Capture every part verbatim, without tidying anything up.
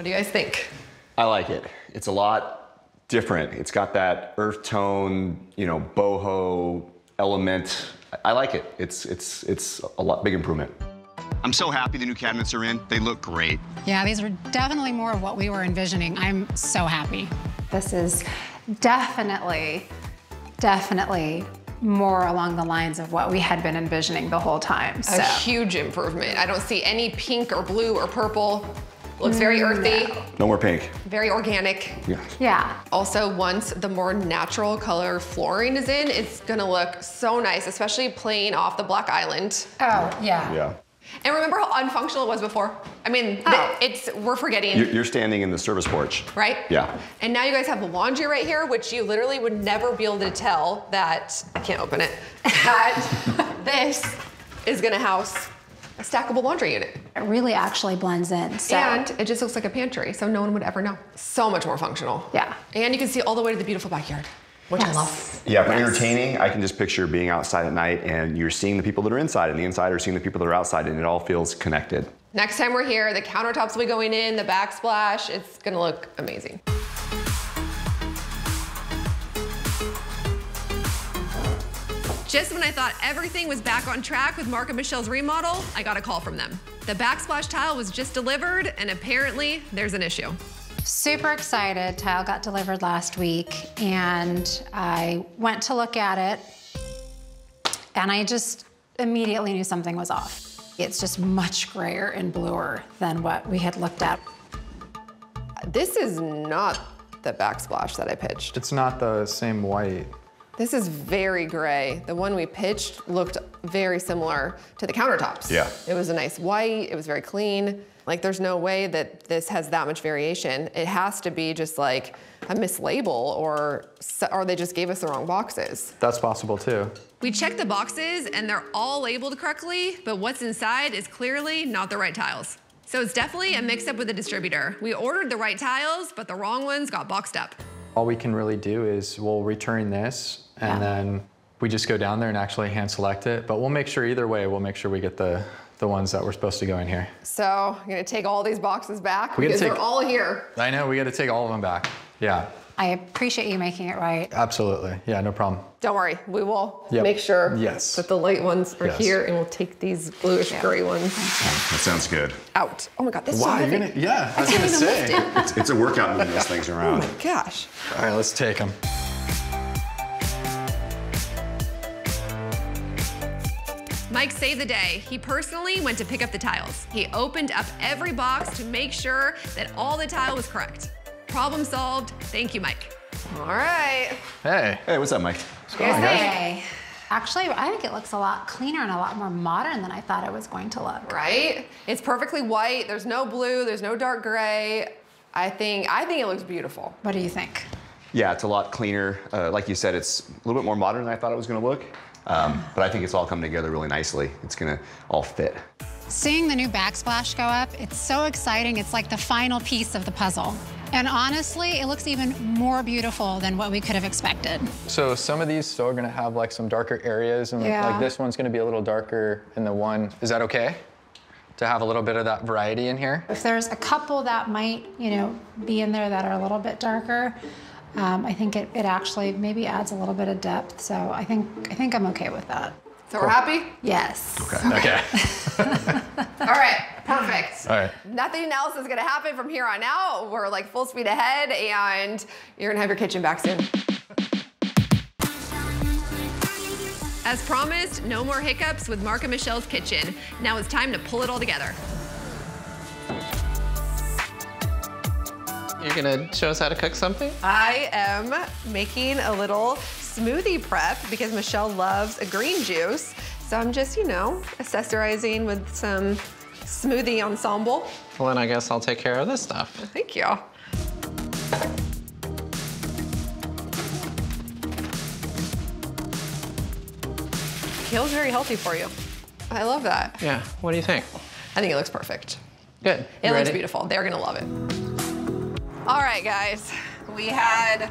What do you guys think? I like it. It's a lot different. It's got that earth tone, you know, boho element. I like it. It's it's it's a lot big improvement. I'm so happy the new cabinets are in. They look great. Yeah, these are definitely more of what we were envisioning. I'm so happy. This is definitely, definitely more along the lines of what we had been envisioning the whole time. So. A huge improvement. I don't see any pink or blue or purple. Looks very earthy. No. no more pink. Very organic. Yeah. Yeah. Also, once the more natural color flooring is in, it's gonna look so nice, especially playing off the Black Island. Oh, yeah. Yeah. And remember how unfunctional it was before? I mean, oh. it's we're forgetting. You're standing in the service porch. Right? Yeah. And now you guys have laundry right here, which you literally would never be able to tell that, I can't open it, that this is gonna house a stackable laundry unit. It really actually blends in. So. And it just looks like a pantry, so no one would ever know. So much more functional. Yeah. And you can see all the way to the beautiful backyard. Which yes. I love. Yeah, for yes. entertaining, I can just picture being outside at night and you're seeing the people that are inside and the inside are seeing the people that are outside and it all feels connected. Next time we're here, the countertops will be going in, the backsplash, it's gonna look amazing. Just when I thought everything was back on track with Mark and Michelle's remodel, I got a call from them. The backsplash tile was just delivered and apparently there's an issue. Super excited. Tile got delivered last week and I went to look at it and I just immediately knew something was off. It's just much grayer and bluer than what we had looked at. This is not the backsplash that I pitched. It's not the same white. This is very gray. The one we pitched looked very similar to the countertops. Yeah. It was a nice white, it was very clean. Like, there's no way that this has that much variation. It has to be just like a mislabel or, or they just gave us the wrong boxes. That's possible too. We checked the boxes and they're all labeled correctly, but what's inside is clearly not the right tiles. So it's definitely a mix up with the distributor. We ordered the right tiles, but the wrong ones got boxed up. All we can really do is we'll return this and yeah. then we just go down there and actually hand select it. But we'll make sure either way, we'll make sure we get the the ones that were supposed to go in here. So you're gonna take all these boxes back we because take, they're all here. I know, we gotta take all of them back, yeah. I appreciate you making it right. Absolutely, yeah, no problem. Don't worry, we will yep. make sure yes. that the light ones are yes. here and we'll take these bluish yeah. gray ones. That sounds good. Out. Oh my God, this is wow, so heavy. Gonna, yeah, I was gonna say. It's, it's a workout moving these things around. Oh my gosh. All right, let's take them. Mike saved the day. He personally went to pick up the tiles. He opened up every box to make sure that all the tile was correct. Problem solved. Thank you, Mike. All right. Hey. Hey, what's up, Mike? What's going on, guys? Hey. Actually, I think it looks a lot cleaner and a lot more modern than I thought it was going to look. Right? It's perfectly white. There's no blue. There's no dark gray. I think, I think it looks beautiful. What do you think? Yeah, it's a lot cleaner. Uh, like you said, it's a little bit more modern than I thought it was going to look. Um, but I think it's all come together really nicely. It's gonna all fit. Seeing the new backsplash go up, it's so exciting. It's like the final piece of the puzzle. And honestly, it looks even more beautiful than what we could have expected. So some of these still are gonna have like some darker areas and yeah. like this one's gonna be a little darker than the one. Is that okay? To have a little bit of that variety in here? If there's a couple that might, you know, be in there that are a little bit darker, Um, I think it, it actually maybe adds a little bit of depth, so I think I think I'm okay with that. So cool. We're happy? Yes. Okay. Okay. okay. All right. Perfect. All right. Nothing else is gonna happen from here on out. We're like full speed ahead, and you're gonna have your kitchen back soon. As promised, no more hiccups with Mark and Michelle's kitchen. Now it's time to pull it all together. You're gonna show us how to cook something? I am making a little smoothie prep because Michelle loves a green juice. So I'm just, you know, accessorizing with some smoothie ensemble. Well, then I guess I'll take care of this stuff. Thank you. Kale's very healthy for you. I love that. Yeah, what do you think? I think it looks perfect. Good. It looks beautiful. They're gonna love it. All right, guys, we had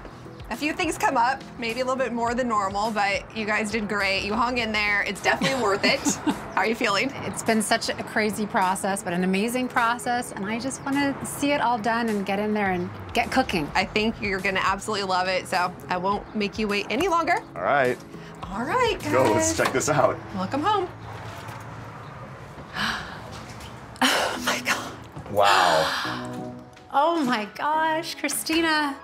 A few things come up, maybe a little bit more than normal, but you guys did great. You hung in there. It's definitely worth it. How are you feeling? It's been such a crazy process, but an amazing process, and I just want to see it all done and get in there and get cooking. I think you're going to absolutely love it, so I won't make you wait any longer. All right. All right, guys. Go, let's check this out. Welcome home. Oh, my God. Wow. Oh, my gosh, Christina.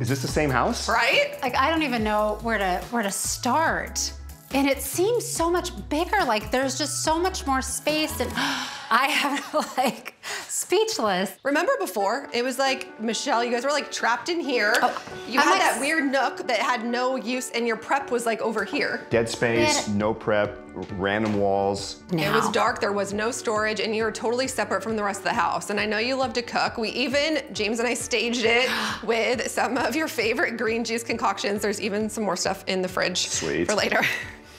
Is this the same house? Right? Like, I don't even know where to where to start. And it seems so much bigger. Like, there's just so much more space, and I have, like, speechless. Remember before? It was like, Michelle, you guys were, like, trapped in here. Oh, you I'm had like, that weird nook that had no use, and your prep was, like, over here. Dead space, and no prep, random walls. Now. It was dark, there was no storage, and you were totally separate from the rest of the house. And I know you love to cook. We even, James and I staged it with some of your favorite green juice concoctions. There's even some more stuff in the fridge Sweet. for later.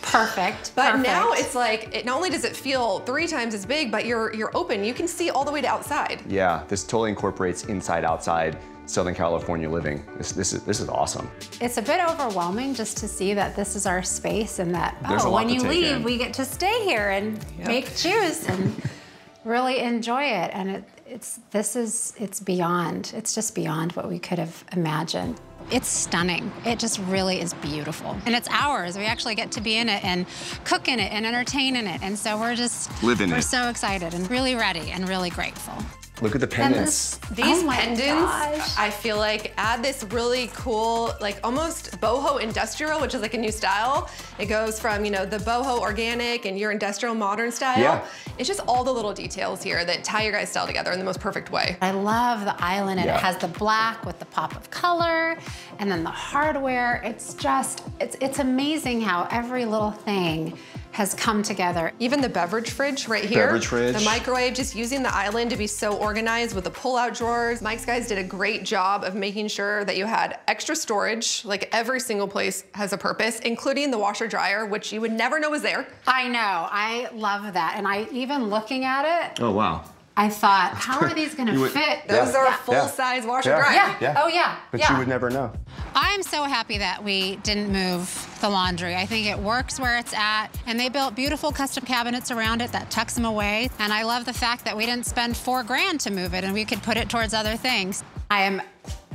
Perfect. But Perfect. now it's like, it, not only does it feel three times as big, but you're you're open. You can see all the way to outside. Yeah, this totally incorporates inside, outside, Southern California living. This this is this is awesome. It's a bit overwhelming just to see that this is our space and that There's oh, when you leave, in. we get to stay here and yep. make juice and really enjoy it. And it, it's this is it's beyond. It's just beyond what we could have imagined. It's stunning. It just really is beautiful. And it's ours. We actually get to be in it and cook in it and entertain in it. And so we're just living it. We're so excited and really ready and really grateful. Look at the pendants. This, these oh pendants, I feel like, add this really cool, like almost boho industrial, which is like a new style. It goes from, you know, the boho organic and your industrial modern style. Yeah. It's just all the little details here that tie your guys' style together in the most perfect way. I love the island, and yeah. it has the black with the pop of color, and then the hardware. It's just, it's, it's amazing how every little thing has come together. Even the beverage fridge right here. Beverage fridge. The microwave, just using the island to be so organized with the pull-out drawers. Mike's guys did a great job of making sure that you had extra storage. Like, every single place has a purpose, including the washer dryer, which you would never know was there. I know, I love that. And I, even looking at it. Oh, wow. I thought, how are these gonna would, fit? Those yeah, are yeah, full-size yeah, washer yeah, dryer. Yeah, yeah. Oh, yeah, But yeah. you would never know. I'm so happy that we didn't move the laundry. I think it works where it's at, and they built beautiful custom cabinets around it that tucks them away. And I love the fact that we didn't spend four grand to move it, and we could put it towards other things. I am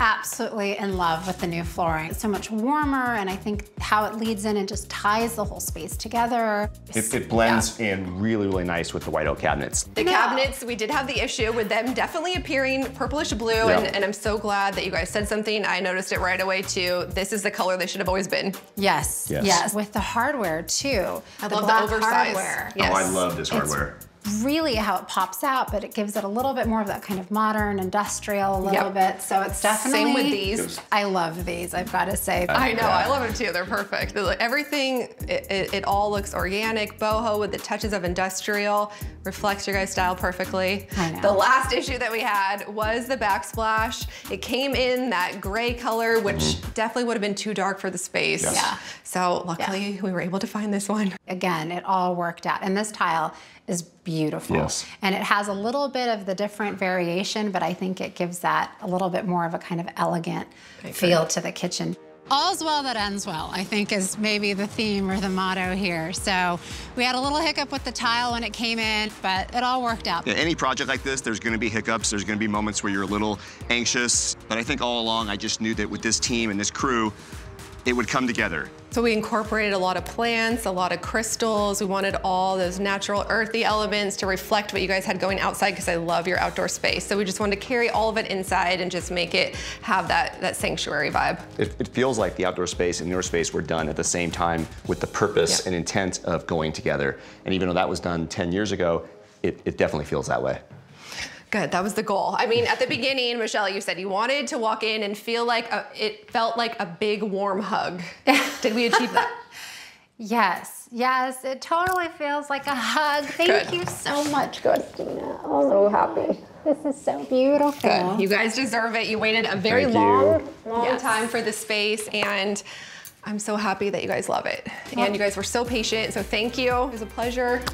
absolutely in love with the new flooring. It's so much warmer, and I think how it leads in and just ties the whole space together. It, it blends yeah. in really, really nice with the white oak cabinets. The no. cabinets, we did have the issue with them definitely appearing purplish blue, yeah. and, and I'm so glad that you guys said something. I noticed it right away too. This is the color they should have always been. Yes, yes. yes. With the hardware too. I the love the oversized. Hardware. Yes. Oh, I love this hardware. It's really how it pops out, but it gives it a little bit more of that kind of modern, industrial, a little yep. bit. So it's definitely... Same with these. I love these, I've got to say. I, I know, that. I love them too, they're perfect. Everything, it, it, it all looks organic, boho with the touches of industrial, reflects your guys' style perfectly. I know. The last issue that we had was the backsplash. It came in that gray color, which mm-hmm. definitely would have been too dark for the space. Yes. Yeah. So luckily, yeah. we were able to find this one. Again, it all worked out, and this tile is beautiful. Yes. And it has a little bit of the different variation, but I think it gives that a little bit more of a kind of elegant feel to the kitchen. All's well that ends well, I think, is maybe the theme or the motto here. So we had a little hiccup with the tile when it came in, but it all worked out. Yeah, any project like this, there's gonna be hiccups. There's gonna be moments where you're a little anxious, but I think all along, I just knew that with this team and this crew, it would come together. So we incorporated a lot of plants, a lot of crystals. We wanted all those natural earthy elements to reflect what you guys had going outside, because I love your outdoor space. So we just wanted to carry all of it inside and just make it have that, that sanctuary vibe. It, it feels like the outdoor space and your space were done at the same time with the purpose yeah. and intent of going together. And even though that was done ten years ago, it, it definitely feels that way. Good, that was the goal. I mean, at the beginning, Michelle, you said you wanted to walk in and feel like a, it felt like a big warm hug. Did we achieve that? Yes, yes, it totally feels like a hug. Thank Good. you so much, Christina. I'm so happy. This is so beautiful. Good. You guys deserve it. You waited a very Thank long, you. long yes. time for the space, and I'm so happy that you guys love it. Well, and you guys were so patient, so thank you. It was a pleasure.